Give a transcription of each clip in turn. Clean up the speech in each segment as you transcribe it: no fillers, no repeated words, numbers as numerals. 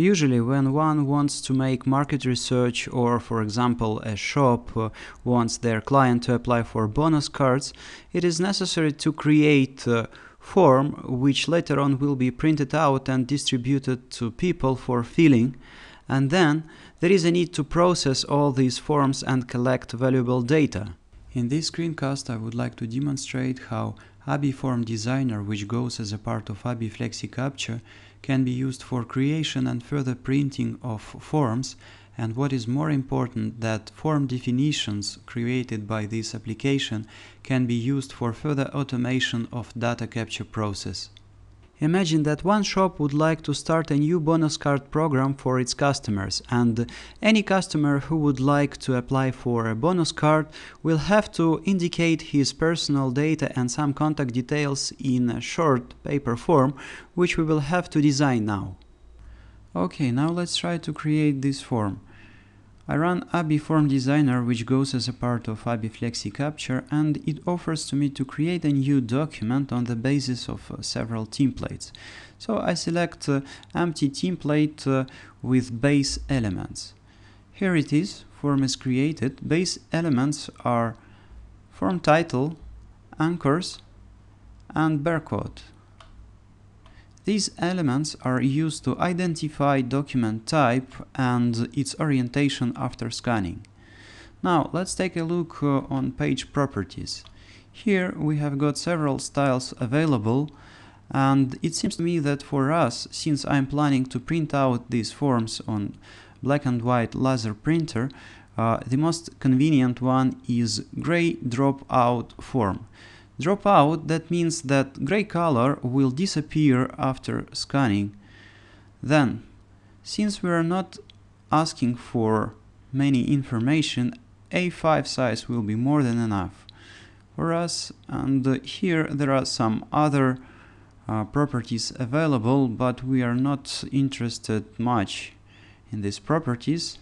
Usually when one wants to make market research or, for example, a shop wants their client to apply for bonus cards, it is necessary to create a form which later on will be printed out and distributed to people for filling. And then there is a need to process all these forms and collect valuable data. In this screencast, I would like to demonstrate how ABBYY Form Designer, which goes as a part of ABBYY FlexiCapture, can be used for creation and further printing of forms, and what is more important, that form definitions created by this application can be used for further automation of data capture process. Imagine that one shop would like to start a new bonus card program for its customers, and any customer who would like to apply for a bonus card will have to indicate his personal data and some contact details in a short paper form, which we will have to design now. Okay, now let's try to create this form. I run ABBYY Form Designer, which goes as a part of ABBYY FlexiCapture, and it offers to me to create a new document on the basis of several templates. So I select empty template with base elements. Here it is, form is created. Base elements are form title, anchors, and barcode. These elements are used to identify document type and its orientation after scanning. Now let's take a look on page properties. Here we have got several styles available, and it seems to me that for us, since I'm planning to print out these forms on black and white laser printer, the most convenient one is gray dropout form. Dropout, that means that gray color will disappear after scanning. Then, since we are not asking for many information, A5 size will be more than enough for us. And here there are some other properties available, but we are not interested much in these properties,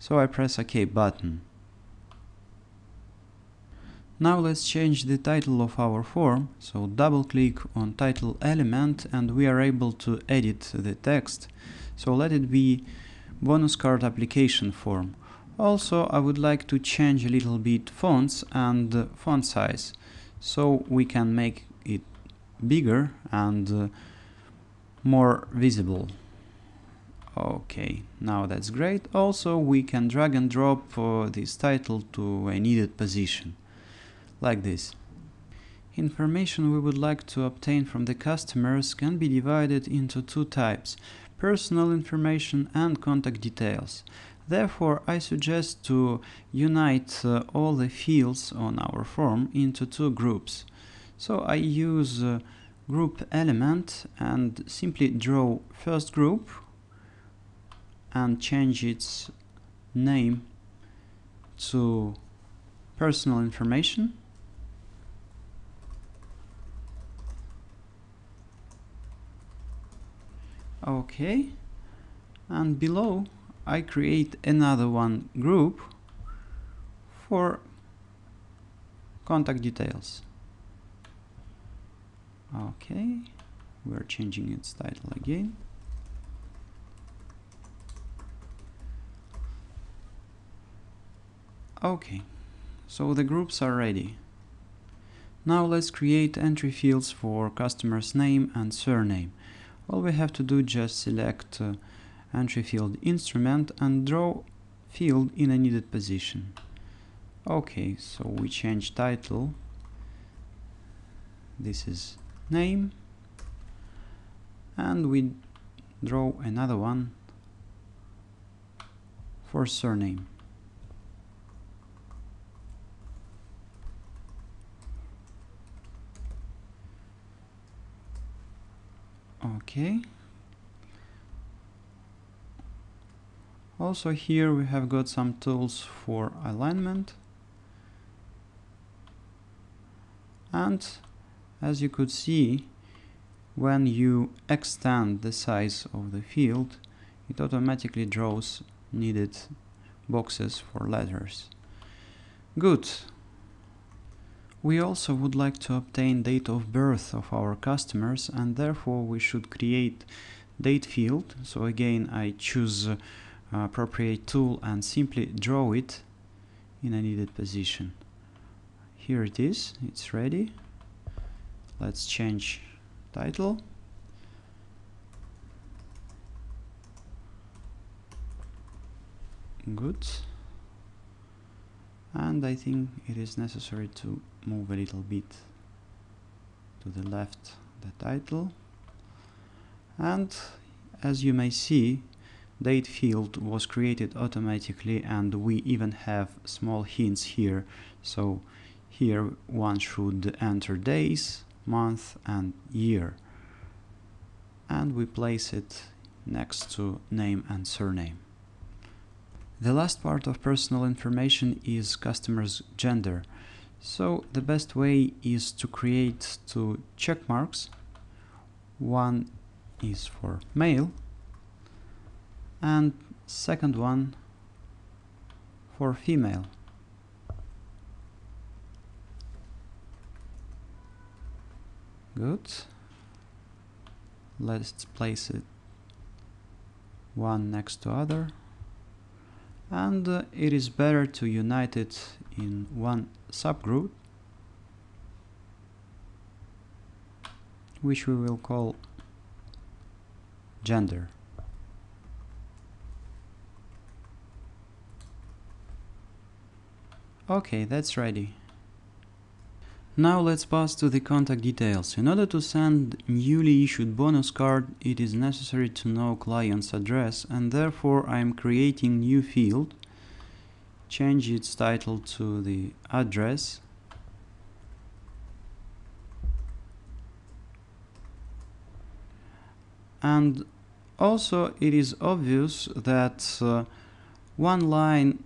so I press OK button. Now let's change the title of our form, so double click on title element and we are able to edit the text, so let it be bonus card application form. Also I would like to change a little bit fonts and font size, so we can make it bigger and more visible. Okay, now that's great. Also we can drag and drop this title to a needed position. Like this. Information we would like to obtain from the customers can be divided into two types: personal information and contact details. Therefore, I suggest to unite all the fields on our form into two groups. So I use group element and simply draw first group and change its name to personal information. Okay, and below I create another one group for contact details. Okay, we're changing its title again. Okay, so the groups are ready. Now let's create entry fields for customer's name and surname. All we have to do is just select entry field instrument and draw field in a needed position. Okay, so we change title. This is name. And we draw another one for surname. Okay. Also here we have got some tools for alignment, and as you could see, when you extend the size of the field, it automatically draws needed boxes for letters. Good. We also would like to obtain date of birth of our customers, and therefore we should create date field. So again, I choose appropriate tool and simply draw it in a needed position. Here it is, it's ready. Let's change title. Good. And I think it is necessary to move a little bit to the left the title. And as you may see, date field was created automatically, and we even have small hints here. So here one should enter days, month and year. And we place it next to name and surname. The last part of personal information is customer's gender. So the best way is to create two check marks. One is for male and second one for female. Good. Let's place it one next to other. And it is better to unite it in one subgroup, which we will call gender. Okay, that's ready. Now let's pass to the contact details. In order to send newly issued bonus card, it is necessary to know client's address, and therefore I am creating new field, change its title to the address, and also it is obvious that one line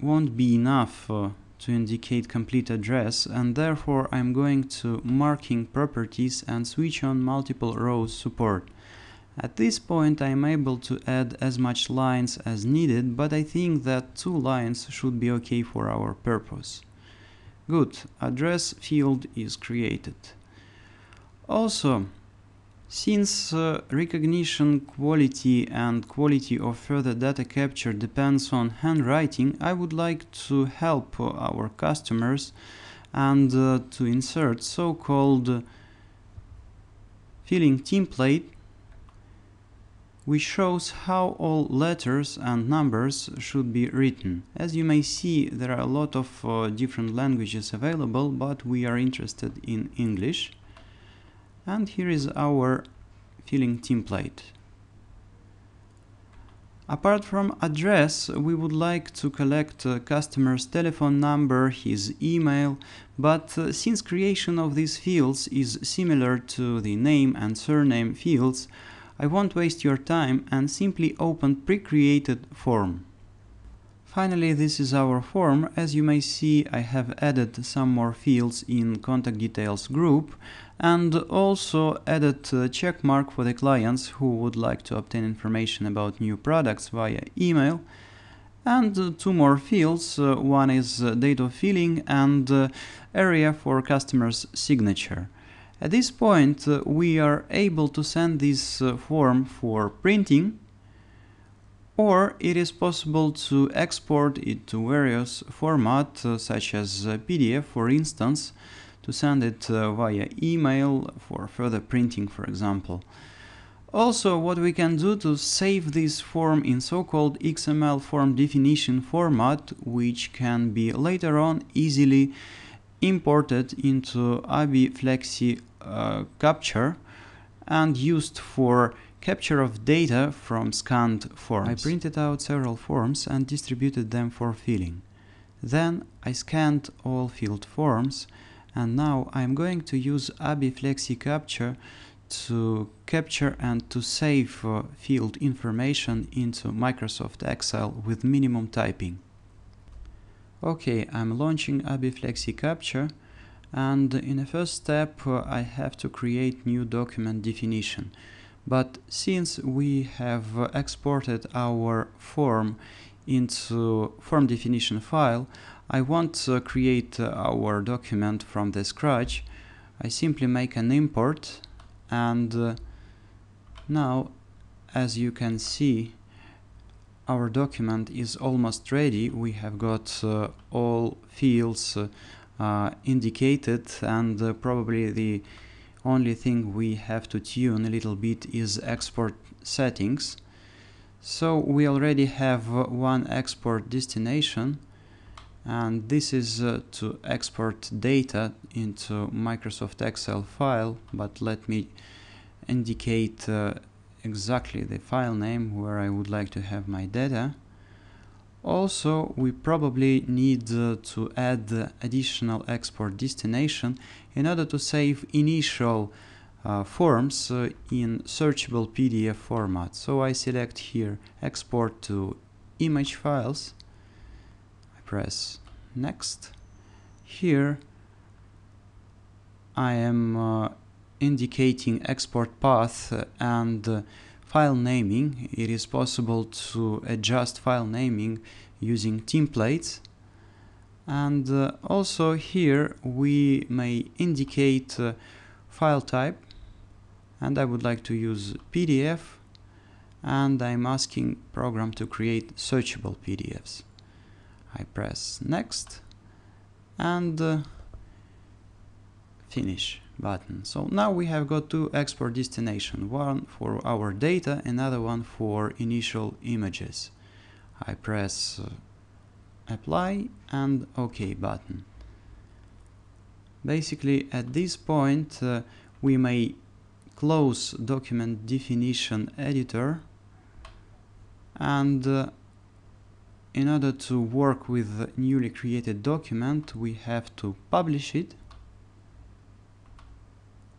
won't be enough to indicate complete address, and therefore I'm going to marking properties and switch on multiple rows support. At this point I'm able to add as much lines as needed, but I think that two lines should be okay for our purpose. Good, address field is created. Also, since recognition quality and quality of further data capture depends on handwriting, I would like to help our customers and to insert so-called filling template, which shows how all letters and numbers should be written. As you may see, there are a lot of different languages available, but we are interested in English. And here is our filling template. Apart from address, we would like to collect customer's telephone number, his email, but since creation of these fields is similar to the name and surname fields, I won't waste your time and simply open pre-created form. Finally, this is our form. As you may see, I have added some more fields in contact details group and also added a check mark for the clients who would like to obtain information about new products via email, and two more fields. One is date of filling and area for customer's signature. At this point, we are able to send this form for printing, or it is possible to export it to various formats, such as PDF, for instance, to send it via email for further printing, for example. Also, what we can do to save this form in so-called XML form definition format, which can be later on easily imported into ABBYY FlexiCapture and used for capture of data from scanned forms. I printed out several forms and distributed them for filling. Then I scanned all filled forms, and now I'm going to use ABBYY FlexiCapture to capture and to save field information into Microsoft Excel with minimum typing. Okay, I'm launching ABBYY FlexiCapture, and in the first step I have to create new document definition. But since we have exported our form into form definition file, I want to create our document from the scratch. I simply make an import, and now As you can see, our document is almost ready. We have got all fields indicated, and probably the only thing we have to tune a little bit is export settings. So we already have one export destination, and this is to export data into Microsoft Excel file, but let me indicate exactly the file name where I would like to have my data. Also, we probably need to add additional export destination in order to save initial forms in searchable PDF format. So I select here export to image files, I press next. Here I am indicating export path and file naming. It is possible to adjust file naming using templates. And also here we may indicate file type, and I would like to use PDF, and I'm asking program to create searchable PDFs. I press next and finish button. So now we have got two export destinations, one for our data, another one for initial images. I press apply and OK button. Basically, at this point, we may close document definition editor, and in order to work with the newly created document, we have to publish it.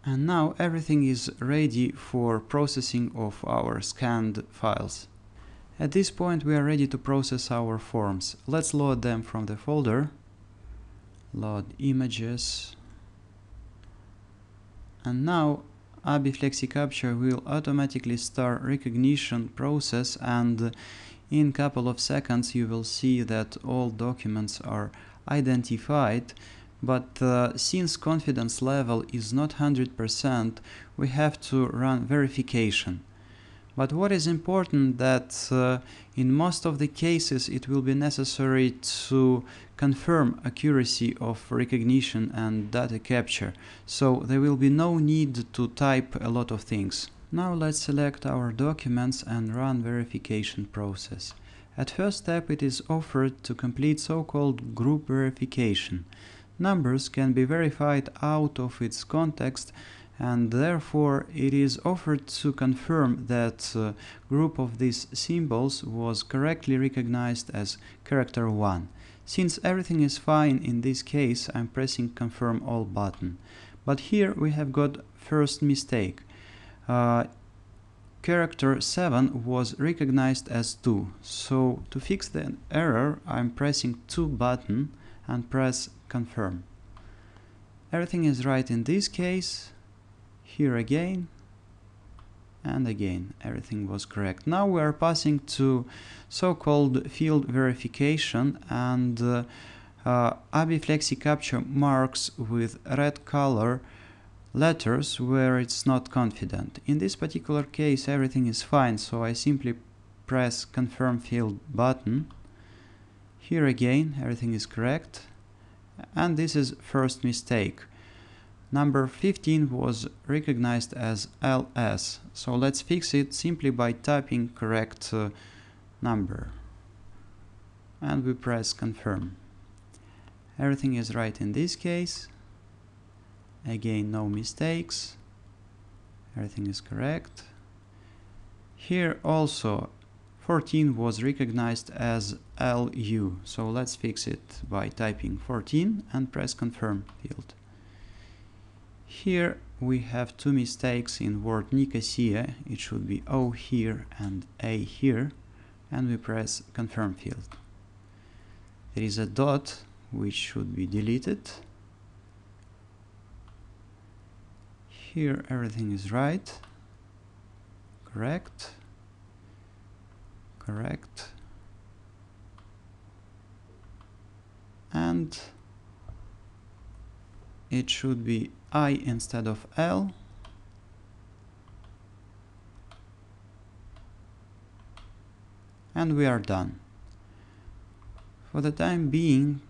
And now everything is ready for processing of our scanned files. At this point, we are ready to process our forms. Let's load them from the folder, load images. And now ABBYY FlexiCapture will automatically start recognition process, and in a couple of seconds you will see that all documents are identified. But since confidence level is not 100%, we have to run verification. But what is important that in most of the cases it will be necessary to confirm accuracy of recognition and data capture. So there will be no need to type a lot of things. Now let's select our documents and run verification process. At first step, it is offered to complete so-called group verification. Numbers can be verified out of its context, and therefore it is offered to confirm that group of these symbols was correctly recognized as character 1. Since everything is fine in this case, I'm pressing confirm all button. But here we have got first mistake. Character 7 was recognized as 2. So to fix the error, I'm pressing 2 button and press confirm. Everything is right in this case. Here again and again, everything was correct. Now we are passing to so-called field verification, and ABBYY FlexiCapture marks with red color letters where it's not confident. In this particular case, everything is fine, so I simply press confirm field button. Here again, everything is correct, and this is first mistake. Number 15 was recognized as LS, so let's fix it simply by typing correct number. And we press confirm. Everything is right in this case. Again, no mistakes. Everything is correct. Here also, 14 was recognized as LU, so let's fix it by typing 14 and press confirm field. Here we have two mistakes in word Nicosia. It should be O here and A here, and we press confirm field. There is a dot which should be deleted. Here everything is right, correct, correct, and it should be I instead of L, and we are done. For the time being,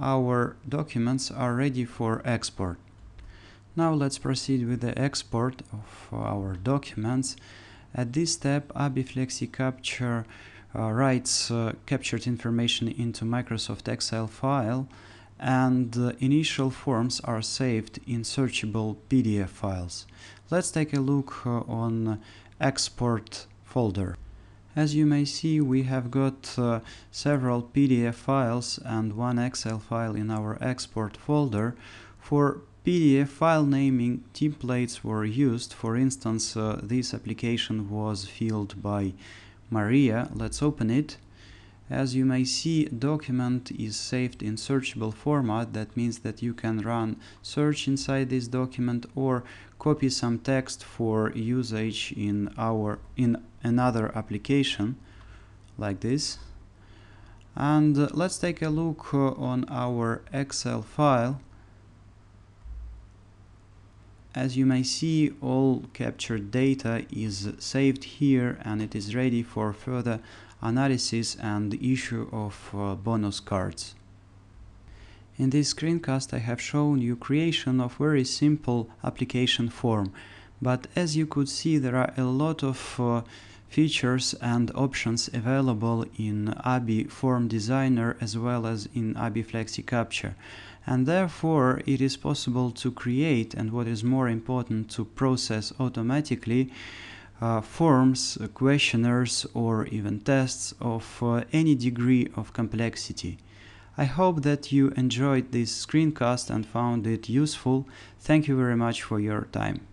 our documents are ready for export. Now let's proceed with the export of our documents. At this step, ABBYY FlexiCapture writes captured information into Microsoft Excel file, and initial forms are saved in searchable PDF files. Let's take a look on export folder. As you may see, we have got several PDF files and one Excel file in our export folder. For PDF file naming, templates were used. For instance, this application was filled by Maria. Let's open it. As you may see, document is saved in searchable format. That means that you can run search inside this document or copy some text for usage in another application like this. And let's take a look on our Excel file. As you may see, all captured data is saved here and it is ready for further analysis and issue of bonus cards. In this screencast I have shown you creation of very simple application form, but as you could see, there are a lot of features and options available in ABBYY Form Designer as well as in ABBYY FlexiCapture, and therefore it is possible to create, and what is more important, to process automatically forms, questionnaires, or even tests of any degree of complexity. I hope that you enjoyed this screencast and found it useful. Thank you very much for your time.